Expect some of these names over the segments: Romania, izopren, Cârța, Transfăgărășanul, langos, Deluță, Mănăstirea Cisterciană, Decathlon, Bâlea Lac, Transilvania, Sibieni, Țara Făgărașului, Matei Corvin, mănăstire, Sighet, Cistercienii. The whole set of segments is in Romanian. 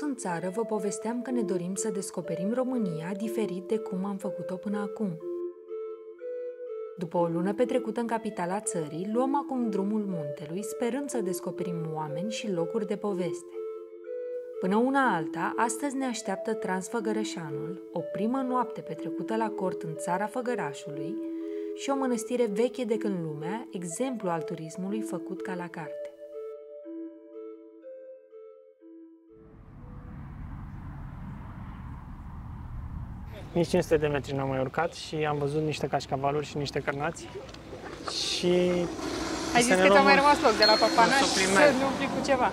întors în țară, vă povesteam că ne dorim să descoperim România diferit de cum am făcut-o până acum. După o lună petrecută în capitala țării, luăm acum drumul muntelui, sperând să descoperim oameni și locuri de poveste. Până una alta, astăzi ne așteaptă Transfăgărășanul, o primă noapte petrecută la cort în Țara Făgărașului și o mănăstire veche de când lumea, exemplu al turismului făcut ca la carte. Nici 500 de metri n-am mai urcat și am văzut niște cașcavaluri și niște cărnați. Și... Ai zis că ți-a mai rămas loc de la papanaș să ne umplim cu ceva.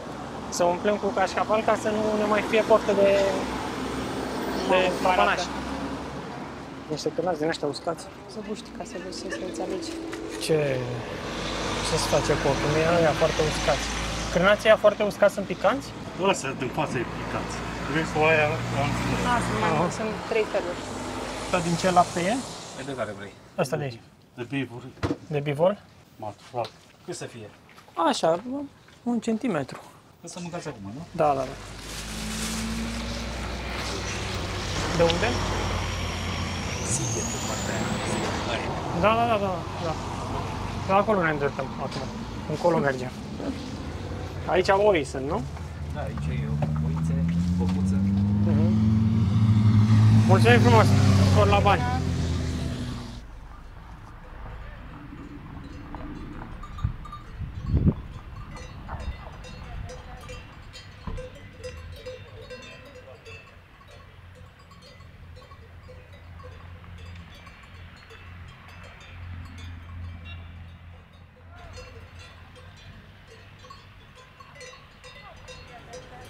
Să umplem cu cașcaval ca să nu ne mai fie poftă de papanaș. Niște cărnați din ăștia uscați. Să buști ca să vezi să înțelegi. Ce se face cu ochiul? Mie ăia foarte uscați. Cărnații ăia foarte uscați sunt picanți? Lasă, din față e picanți. Râsul aia am făcut. Sunt trei feluri. Asta din ce lapte e? E de care vrei. Asta de aici. De bivor. De bivor? Matflat. Cât să fie? Așa, 1 centimetru. Să mâncați acum, nu? Da, da, da. De unde? Sighet, de partea aia. Da, da, da, da. Da, acolo ne îndreptăm acum. Încolo mergem. Aici oi sunt, nu? Da, aici e eu. Mulțumim frumos! Scor la bani!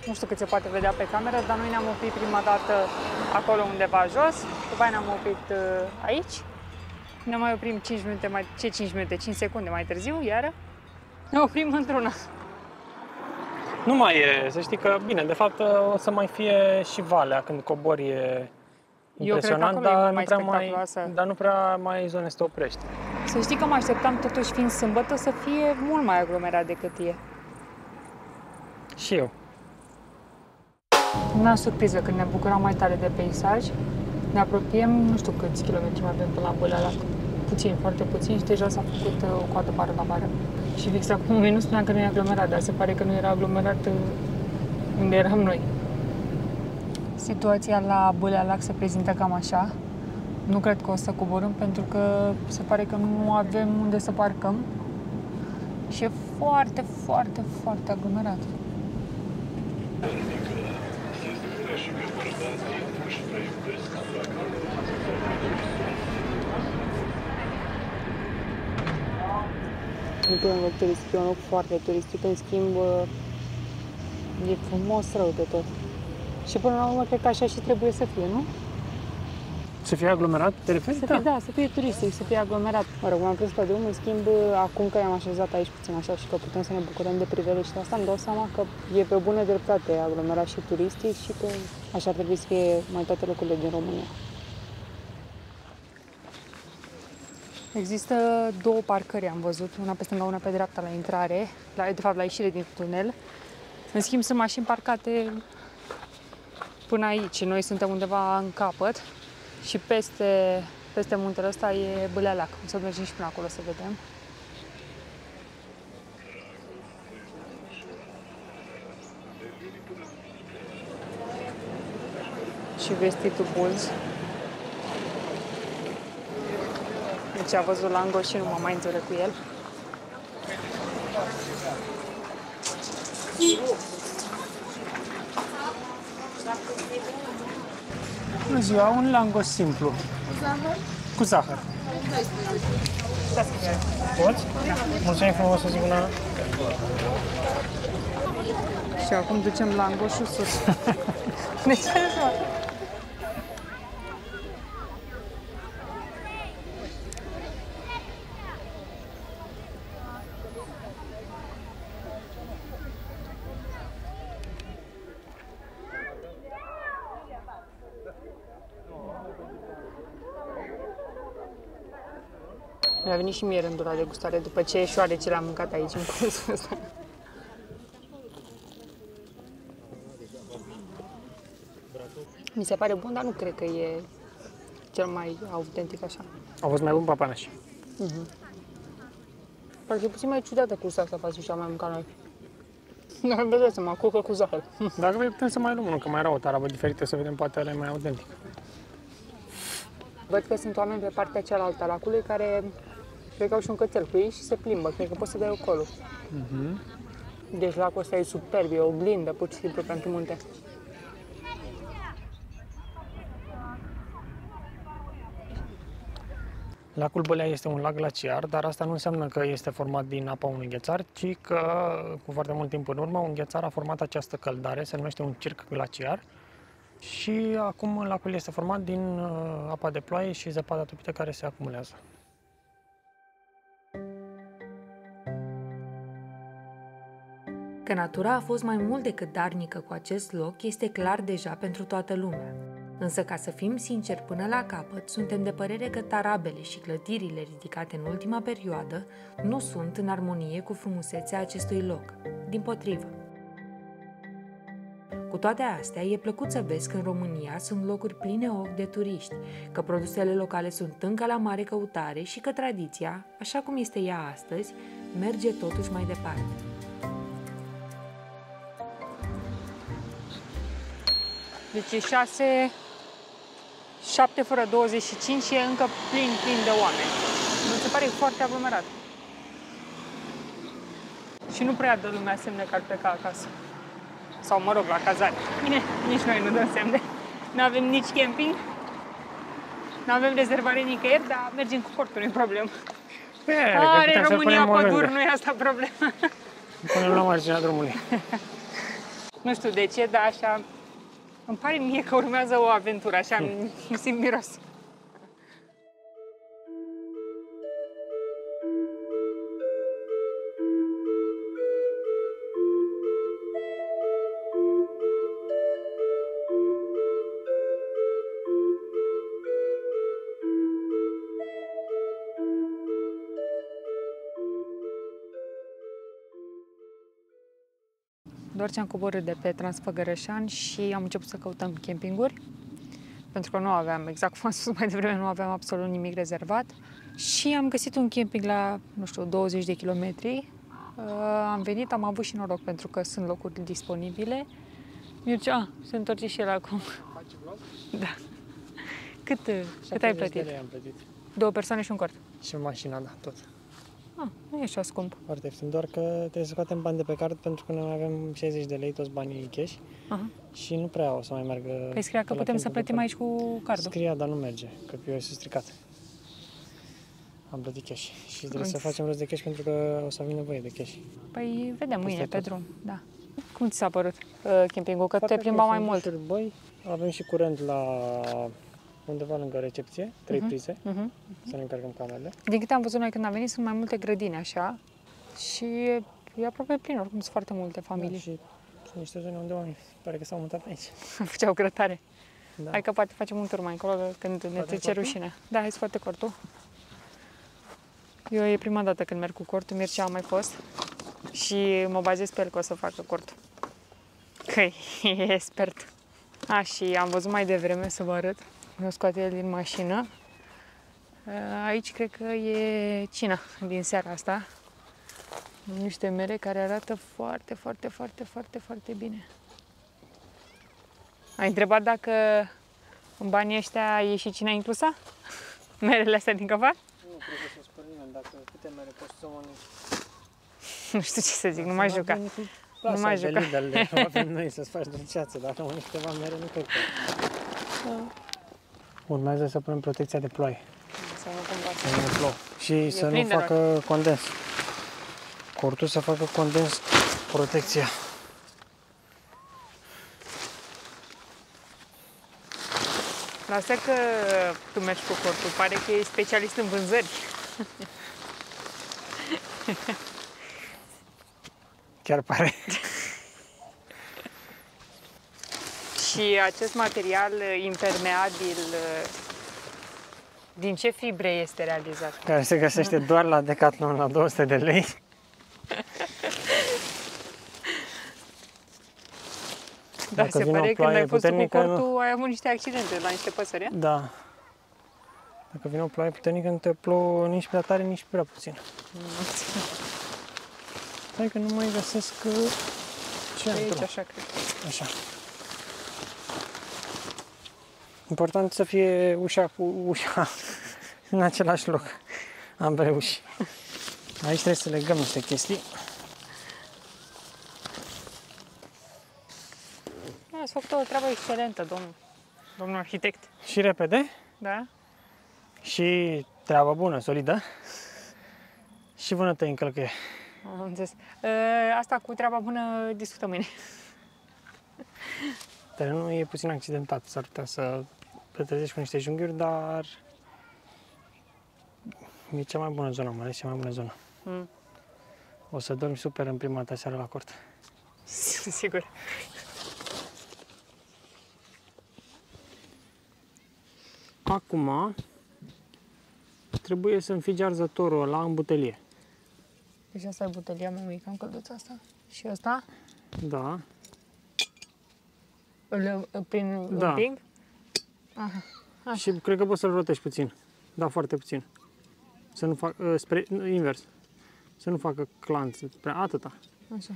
Nu știu cât se poate vedea pe cameră, dar noi ne-am oprit prima dată acolo undeva jos, după aia ne-am oprit aici, ne mai oprim 5 secunde mai târziu, iară, ne oprim într-una. Nu mai e, să știi că, bine, de fapt o să mai fie și valea când cobori, e impresionant, dar nu prea mai zone se oprește. Să știi că mă așteptam, totuși fiind sâmbătă, să fie mult mai aglomerat decât e. Și eu. N-am surpriză când ne bucurăm mai tare de peisaj. Ne apropiem, nu știu câți kilometri mai avem până la Bâlea Lac. Puțin, foarte puțin și deja s-a făcut o coadă bară la bară. Și fix acum noi nu spuneam că nu e aglomerat, dar se pare că nu era aglomerat unde eram noi. Situația la Bâlea Lac se prezintă cam așa. Nu cred că o să coborâm pentru că se pare că nu avem unde să parcăm. Și e foarte, foarte, foarte aglomerat. Nu e un loc turistic, e un loc foarte turistic, în schimb e frumos rău de tot. Și până la urmă, cred că așa și trebuie să fie, nu? Să fie aglomerat, te referi? Da, să fie turistic, să fie aglomerat. Mă rog, m-am prins pe drum, în schimb, acum că i-am așezat aici puțin așa și că putem să ne bucurăm de priveliște, asta îmi dau seama că e pe bună dreptate aglomerat și turistic și că așa ar trebui să fie mai toate locurile din România. Există două parcări, am văzut, una pe stânga, una pe dreapta la intrare, de fapt la ieșire din tunel. În schimb, sunt mașini parcate până aici, noi suntem undeva în capăt. Și peste muntele ăsta e Bâlea Lac. O să mergem și până acolo să vedem. Și vestitul bulz. Deci a văzut lango și nu mă mai înțeleg cu el. Bună ziua, un langos simplu. Cu zahăr? Cu zahăr. Poți? Mulțumim frumos, o zi bună. Și acum ducem langoșul sus. De ce ai zis? Mi-a venit și mie rândul la degustare, după ce șoareci le-am mâncat aici, în cursul ăsta. Mi se pare bun, dar nu cred că e cel mai autentic așa. A fost mai bun papanaș. Parcă e puțin mai ciudată cursa asta față și am mai mâncat noi. Dar vedeți, mă acucă cu zahăr. Dacă vei putem să mai luăm unul, că mai era o tarabă diferită, să vedem poate alea mai autentic. Văd că sunt oameni pe partea cealaltă a lacului care cred că au și un cățel cu ei și se plimbă, cred că poți să dai acolo. Deci lacul ăsta e superb, e o oglindă pur și simplu pentru munte. Lacul Bâlea este un lac glaciar, dar asta nu înseamnă că este format din apa unui ghețar, ci că cu foarte mult timp în urmă un ghețar a format această căldare, se numește un circ glaciar. Și acum lacul este format din apa de ploaie și zăpada topită care se acumulează. Că natura a fost mai mult decât darnică cu acest loc este clar deja pentru toată lumea. Însă, ca să fim sinceri până la capăt, suntem de părere că tarabele și clădirile ridicate în ultima perioadă nu sunt în armonie cu frumusețea acestui loc. Dimpotrivă. Cu toate astea, e plăcut să vezi că în România sunt locuri pline ochi de turiști, că produsele locale sunt încă la mare căutare și că tradiția, așa cum este ea astăzi, merge totuși mai departe. Deci e 7 fără 25 și e încă plin de oameni. Mi se pare foarte aglomerat. Și nu prea dă lumea semne că ar pleca acasă. Sau, mă rog, la cazare. Bine, nici noi nu dăm semne. Nu avem nici camping, nu avem rezervare nicăieri, dar mergem cu cortul, nu-i problemă. Are România păduri, nu e asta problema. Punem la marginea drumului. Nu știu de ce, dar așa... Îmi pare mie că urmează o aventură, așa îmi simt miros. Doar ce am coborât de pe Transfăgărășan și am început să căutăm campinguri, pentru că nu aveam, exact cum am spus mai devreme, nu aveam absolut nimic rezervat și am găsit un camping la, nu știu, 20 de kilometri. Am venit, am avut și noroc pentru că sunt locuri disponibile. Mircea, se întorce și el acum. Faci vlog? Da. Cât ai plătit? Am plătit? 2 persoane și un cort. Și mașina, da, tot. Ah, nu e așa scump. Foarte ieftin, doar că trebuie să scoatem bani de pe card pentru că noi avem 60 de lei, toți banii cash. Și nu prea o să mai meargă. Păi scria că putem să plătim aici cu cardul. Scria, dar nu merge, că eu sunt stricat. Am plătit cash și trebuie să facem rost de cash pentru că o să avem nevoie de cash. Păi vedem mâine pe drum, da. Cum ți s-a părut campingul? Că te plimba mai mult. Băi, avem și curent la... undeva lângă recepție, 3 prize, să ne încărcăm camerele. Din câte am văzut noi când am venit, sunt mai multe grădini așa și e aproape plin, oricum sunt foarte multe familii. Da, și sunt niște zone unde oameni, pare că s-au mutat aici. Făceau grătare. Da. Hai că poate facem un tur mai încolo când ne trece rușine. Da, hai să foarte cortul. Eu e prima dată când merg cu cortul, Mircea a mai fost și mă bazez pe el că o să facă cortul. Că e expert. A, și am văzut mai devreme să vă arăt. Nu scoate el din mașină. Aici cred că e cina din seara asta. Niște mere care arată foarte bine. Ai întrebat dacă în banii ăștia e și cina inclusă? Merele astea din căfar? Nu cred că să-mi spune nimeni, dacă câte mere poți să mănânci. Nu știu ce să zic, nu m-a jucat. Nu m-a jucat. Avem noi să-ți faci dulceață, dacă mănânci ceva mere, nu cred că... Urmează să punem protecția de ploaie. Să nu cumva să plouă. Și să nu facă condens. Cortul să facă condens protecția. Lasă că tu mergi cu cortul, pare că e specialist în vânzări. Chiar pare. Și acest material impermeabil, din ce fibre este realizat? Care se găsește doar la Decathlon, la 200 de lei. Da, dacă se pare că când ai fost cu cortul, ai avut niște accidente la niște păsări. Da. Dacă vine o ploaie puternică, nu te plouă nici prea tare, nici prea puțin. Stai că nu mai găsesc centru. Aici, așa, cred. Așa. Important să fie ușa cu ușa în același loc. Am reușit. Aici trebuie să legăm niște chestii. Ați făcut o treabă excelentă, domnul arhitect. Și repede. Da. Și treaba bună, solidă. Și vânătă în călcâie. Am înțeles. Asta cu treaba bună discutăm mâine. Terenul e puțin accidentat. S-ar putea să pătrezești cu niște junghiuri, dar e cea mai bună zonă, mai ales cea mai bună zonă. Mm. O să dormi super în prima ta seară la cort. Sigur. Acum trebuie să înfigi arzătorul ăla în butelie. Deci asta e butelia, mămică, am călduța asta. Și asta? Da. Îl împing? Aha. Așa. Și cred că poți să-l rotești puțin. Da, foarte puțin. Să nu fac, spre, invers. Să nu facă clanț prea atâta. Așa.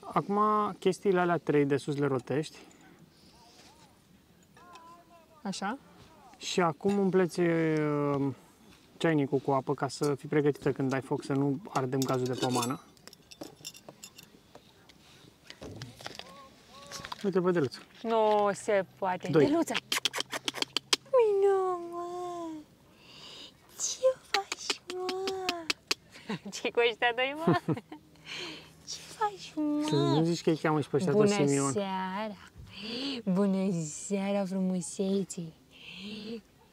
Acum chestiile alea trei de sus le rotești. Așa. Și acum umpleți ceainicul cu apă ca să fii pregătită când ai foc, să nu ardem gazul de pomană. Uite, bă, Deluță. Nu se poate. Deluță! Mină, mă! Ce faci, mă? Ce-i cu ăștia doi, mă? Ce faci, mă? Nu zici că îi cheamă și pe ăștia tot Simion. Bună seara! Bună seara, frumuseții!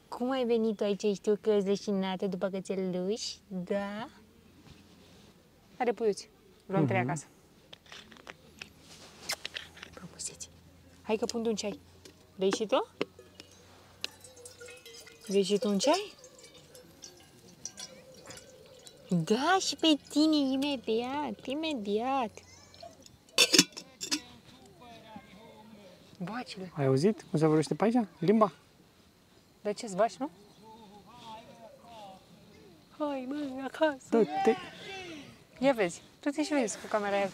Cum ai venit aici? Știu că ești leșinată după cățeluși, da? Are puiuți. Luăm trei acasă. Propuseți. Hai că pun un ceai. Vrei și tu? Vrei și tu un ceai? Da, și pe tine, imediat, imediat. Bacile. Ai auzit cum se vorbește pe aici? Limba? De ce-ți bași, nu? Hai, măi, acasă! Du-te! Ia vezi, du-te și vezi cu camera aia.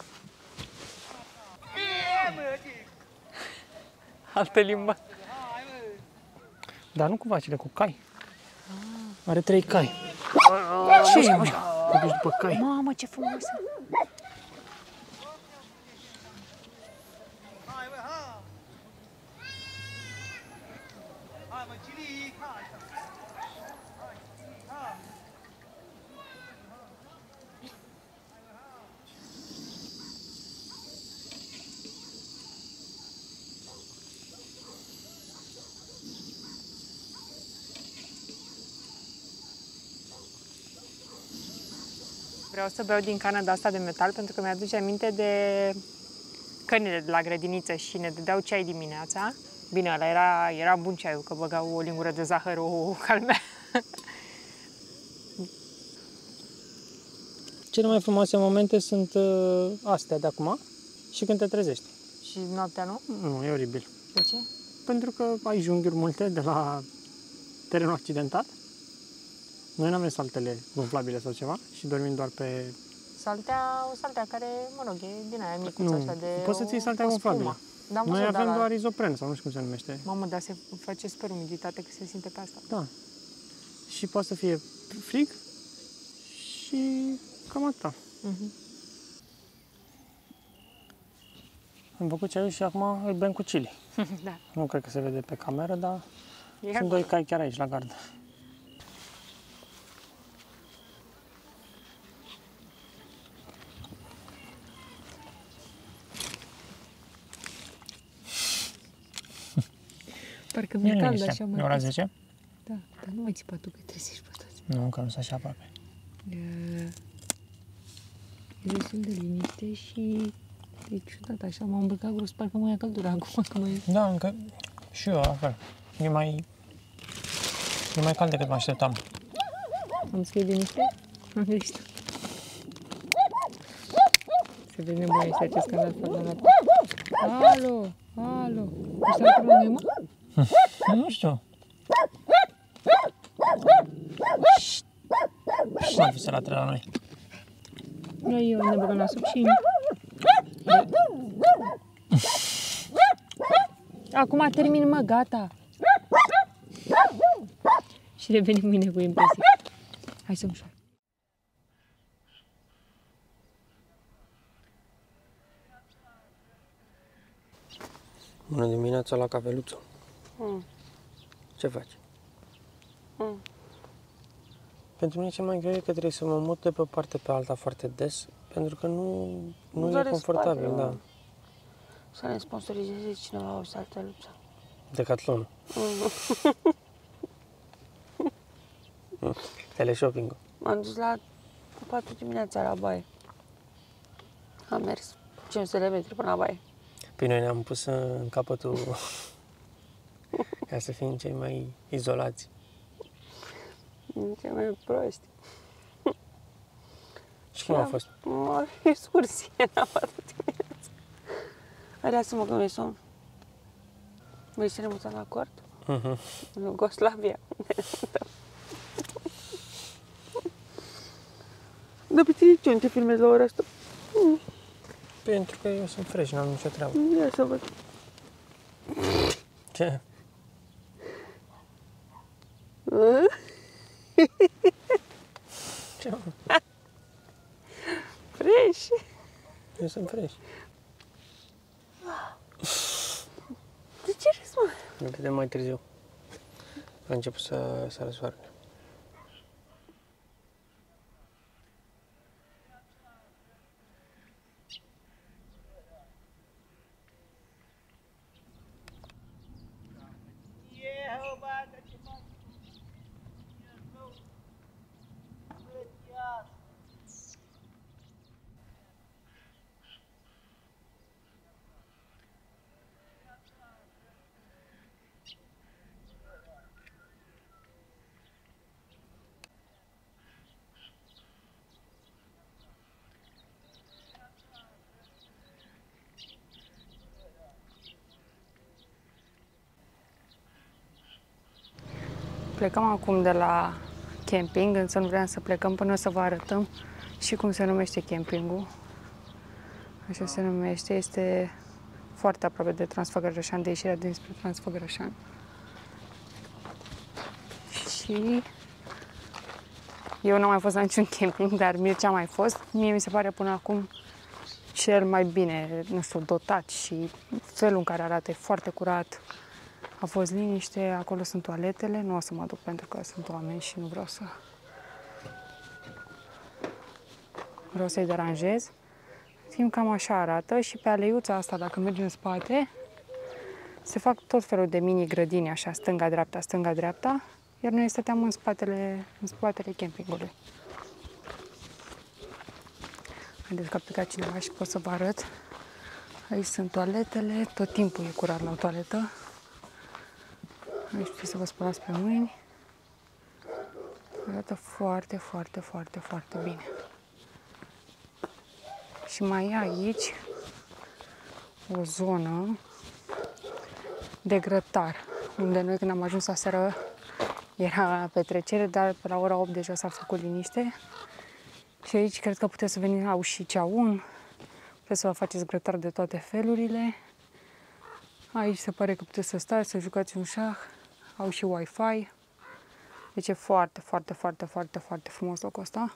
Altă limbă. Dar nu cu vacile, cu cai. Are trei cai. Ce e, mă? Te duci după cai. Mamă, ce frumoasă! Vreau să beau din cana de asta de metal pentru că mi-aduce aminte de cănile de la grădiniță și ne dădeau ceai dimineața. Bine, ăla era bun ceaiul, că băgau o lingură de zahăr, o calmea. Cele mai frumoase momente sunt astea de acum și când te trezești. Și noaptea nu? Nu, e oribil. De ce? Pentru că ai junghiuri multe de la terenul accidentat. Noi n-avem saltele umflabile sau ceva și dormim doar pe... O saltea care, mă rog, e din aia micuță asta de... Poți să ții saltea umflabilă. Da, noi avem doar izopren sau nu știu cum se numește. Mamă, dar se face super umiditate că se simte pe asta. Da. Și poate să fie frig și cam atâta. Am făcut ceaiul și acum îl bem cu chili. Da. Nu cred că se vede pe cameră, dar e sunt doi cai chiar aici, la gardă. Parcă mi-e cald așa, mă. E ora 10? Da, dar nu mai țipa tu, că trezești pe toți. Nu, încă nu sunt așa aproape. E destul de liniște și e ciudat așa, m-am îmbrăcat gros, parcă mai ia căldura acum, că mai... Da, încă și eu, la fel. E mai cald decât mă așteptam. Am scris liniște? Am liniște. Se vede nebunește acest canal, foarte Alo, alo. Asta e problema? Nu știu. Și n-a fost la trei la noi. Noi ne băgăm la sub și... Acum termin, mă, gata. Și revenim mâine cu impresia. Hai să ușor. Bună dimineața la cafeluță. Ce faci? Pentru mine cel mai greu e că trebuie să mă mut de pe o parte pe alta foarte des, pentru că nu e confortabil, spate, da. Să ne sponsorizeze cineva o saltă luptă. Decathlon. Teleshopping-ul. M-am dus la 4 dimineața la baie. Am mers 500 de metri până la baie. Păi noi ne-am pus în capătul ca să fim cei mai izolați. Cei mai proști. Și cum a fost? M-a excursie la 4 dimineața. Hai, lasă-mă că nu-i somn. Vrei să ne mutăm la cort? În Iugoslavia. Dar pe tine ce, nu te filmezi la ora asta? Pentru că eu sunt fresh, n-am nicio treabă. Ia să văd. Ce? Ce? Fresh? Eu sunt fresh. De ce râzi, mă? Ne vedem mai târziu. A început să sară soarele. Plecăm acum de la camping, însă nu vreau să plecăm până să vă arătăm și cum se numește campingul. Așa se numește, este foarte aproape de Transfăgărășan, de ieșirea dinspre Transfăgărășan. Și eu n-am mai fost la niciun camping, dar Mircea a mai fost. Mie mi se pare până acum cel mai bine, nu știu, dotat și felul în care arată, e foarte curat. A fost liniște, acolo sunt toaletele, nu o să mă duc pentru că sunt oameni și nu vreau să... Vreau să-i deranjez. Fiind cam așa arată și pe aleiuța asta, dacă mergi în spate, se fac tot felul de mini-grădini, așa, stânga-dreapta, stânga-dreapta, iar noi stăteam în spatele campingului. Haideți că a plecat cineva și pot să vă arăt. Aici sunt toaletele, tot timpul e curat la o toaletă. Aici puteți să vă spălați pe mâini. Arată foarte, foarte, foarte, foarte bine. Și mai e aici o zonă de grătar, unde noi când am ajuns aseară era petrecere, dar pe la ora 8 deja s-a făcut liniște. Și aici cred că puteți să veniți la ușiceaun, puteți să vă faceți grătar de toate felurile. Aici se pare că puteți să stați, să jucați un șah, au și Wi-Fi. Deci e foarte, foarte, foarte, foarte, foarte frumos locul ăsta.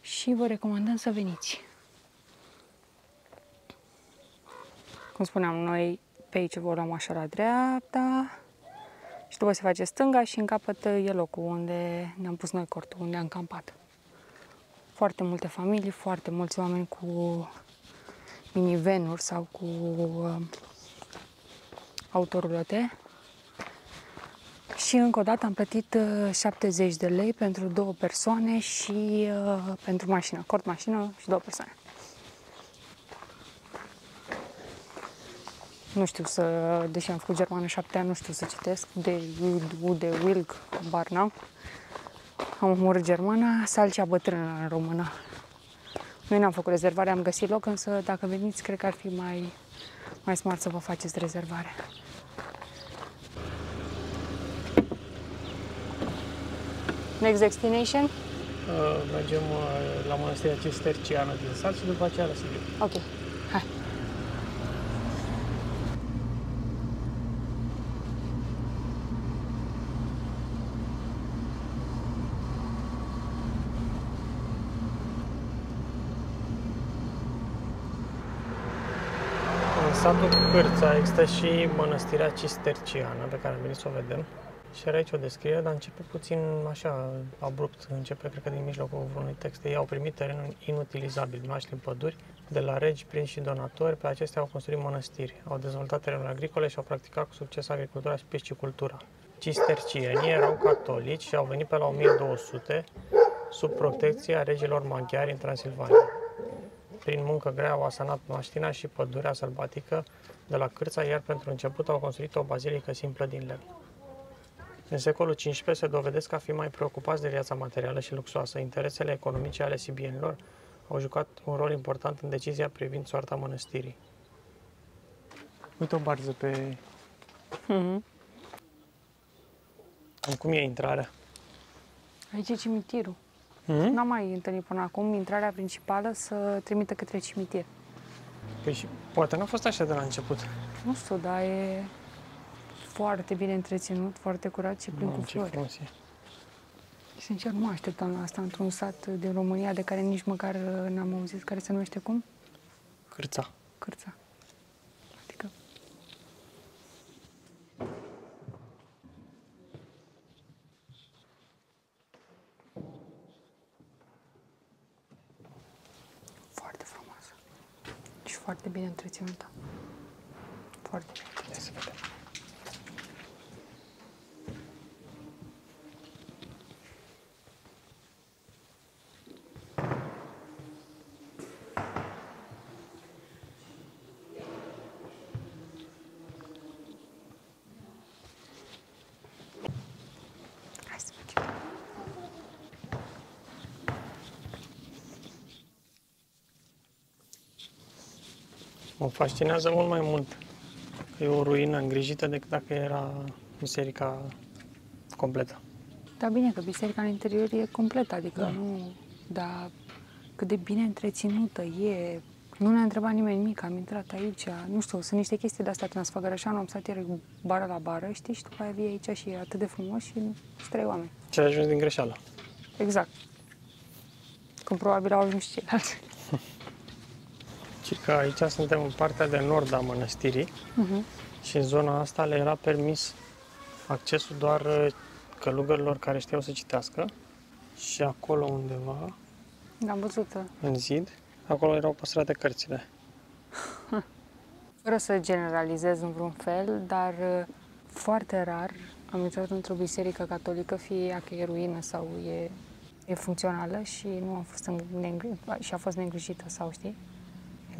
Și vă recomandăm să veniți. Cum spuneam, noi pe aici vă luăm așa la dreapta și după se face stânga și în capăt e locul unde ne-am pus noi cortul, unde am campat. Foarte multe familii, foarte mulți oameni cu minivanuri sau cu... autorulote. Și încă o dată am plătit 70 de lei pentru două persoane și pentru mașină, cort, mașină și două persoane. Nu știu să, deși am făcut germană 7 ani, nu știu să citesc, de U, de Wilg, bar n-am. Am omorât germana, salcea bătrână în română. Noi n-am făcut rezervare, am găsit loc, însă dacă veniți, cred că ar fi mai mai smart să vă faceți rezervare. Next destination? Mergem la Mănăstirea Cisterciană din sat și după aceea la Sibieni. Ok, hai! În satul Cârța există și Mănăstirea Cisterciană, pe care am venit să o vedem. Și are aici o descriere, dar începe puțin așa, abrupt, începe, cred că din mijlocul vreunui text. Ei au primit terenuri inutilizabile, noaștri în păduri, de la regi, prinși și donatori, pe acestea au construit mănăstiri, au dezvoltat terenuri agricole și au practicat cu succes agricultura și piscicultura. Cistercienii erau catolici și au venit pe la 1200 sub protecția regilor maghiari în Transilvania. Prin muncă grea au asanat măștina și pădurea sălbatică de la Cârța, iar pentru început au construit o bazilică simplă din lemn. În secolul XV se dovedesc a fi mai preocupați de viața materială și luxoasă. Interesele economice ale sibienilor au jucat un rol important în decizia privind soarta mănăstirii. Uite o barză pe... Cum e intrarea? Aici e cimitirul. N-am mai întâlnit până acum intrarea principală să trimită către cimitir. Păi și poate n-a fost așa de la început. Nu știu, dar e... foarte bine întreținut, foarte curat și plin cu flori. Sincer, nu așteptam la asta într-un sat din România de care nici măcar n-am auzit, care se numește cum? Cârța. Cârța. Adică... foarte frumoasă. Și foarte bine întreținută. Foarte bine întreținută. Mă fascinează mult mai mult că e o ruină îngrijită decât dacă era biserica completă. Da, bine, că biserica în interior e completă, adică da. Nu... Dar cât de bine întreținută e... Nu ne-a întrebat nimeni nimic, am intrat aici, nu știu, sunt niște chestii de-astea transfăgărășanul, am stat ieri bară la bară, știi, și după aia vii aici și e atât de frumos și trei oameni. Ce ai ajuns din greșeală. Exact. Când probabil au ajuns ceilalți. Și că aici suntem în partea de nord a mănăstirii și în zona asta le era permis accesul doar călugărilor care știau să citească și acolo undeva, am văzut în zid, acolo erau păstrate cărțile. Fără să generalizez în vreun fel, dar foarte rar am intrat într-o biserică catolică, fie ea că e ruină sau e funcțională și nu a fost și a fost neîngrijită sau știi?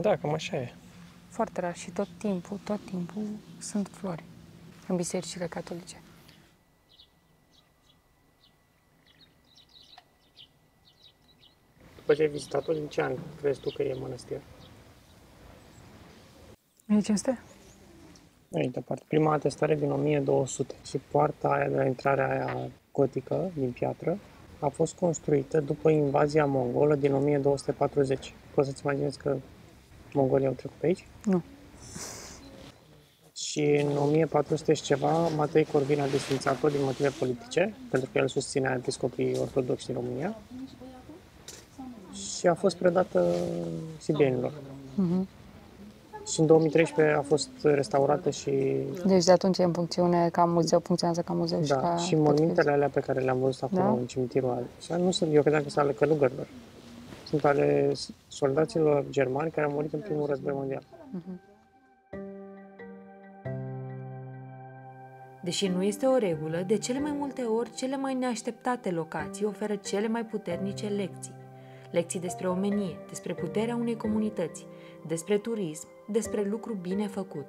Da, cam așa e. Foarte rar și tot timpul sunt flori în bisericile catolice. După ce ai vizitat-o, din ce an crezi tu că e mănăstirea? 1500? Aici, departe. Prima atestare din 1200 și poarta aia de la intrarea aia gotică, din piatră, a fost construită după invazia mongolă din 1240. Poți să-ți imaginezi că mongolii au trecut pe aici? Nu. Și în 1400 și ceva, Matei Corvin a desfințat-o din motive politice, pentru că el susținea episcopii ortodoxi din România și a fost predată sibienilor. Și în 2013 a fost restaurată și... Deci de atunci e în funcțiune ca muzeu, funcționează ca muzeu și ca... și mormintele alea pe care le-am văzut acolo în cimitirul ăla. Nu sunt, eu credeam că sunt ale călugărilor. Sunt ale soldaților germani care au murit în primul război mondial. Deși nu este o regulă, de cele mai multe ori, cele mai neașteptate locații oferă cele mai puternice lecții. Lecții despre omenie, despre puterea unei comunități, despre turism, despre lucru bine făcut.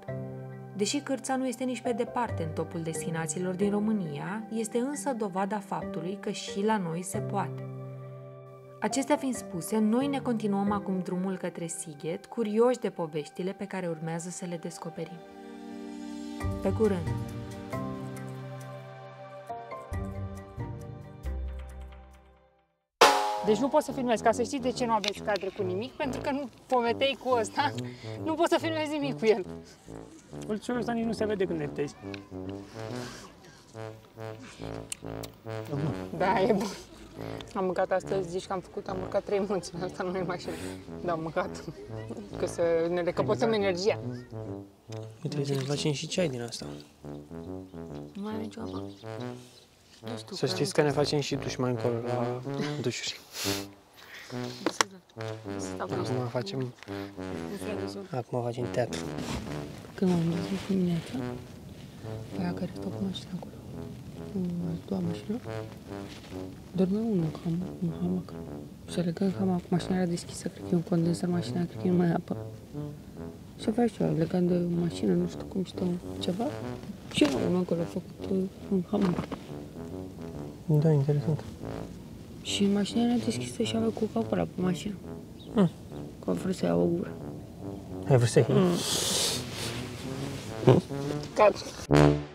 Deși Cârța nu este nici pe departe în topul destinațiilor din România, este însă dovada faptului că și la noi se poate. Acestea fiind spuse, noi ne continuăm acum drumul către Sighet, curioși de poveștile pe care urmează să le descoperim. Pe curând! Deci nu pot să filmez, ca să știți de ce nu aveți cadre cu nimic, pentru că nu pometei cu ăsta, nu pot să filmez nimic cu el. Ulciorul ăsta nici nu se vede când le ptezi. Da, e bun. Am mâncat astăzi, zici că am mâncat 3 munți, asta nu e mașină. Da, am măcat, că să ne recăpățăm energia. Trebuie să ne facem și ceai din asta. Nu mai avem nicio apă. Să știți că ne facem și duș mai încolo, la dușuri. Acum facem teatru. Când am văzut dimineața, aia care stau cu mașina acolo, cu doua mașină, dormea unul în hamac. Și alegă în hamac, mașina era deschisă, cred că e un condensar, mașina cred că e numai apă. Și avea și eu, legat de mașină, nu știu cum stau, ceva. Și eu am acolo făcut un hamac. Da, interesant. Și mașina era deschisă și avea cu capul ăla pe mașină. Că a vrut să iau o gură. Ai vrut să iei? Cut.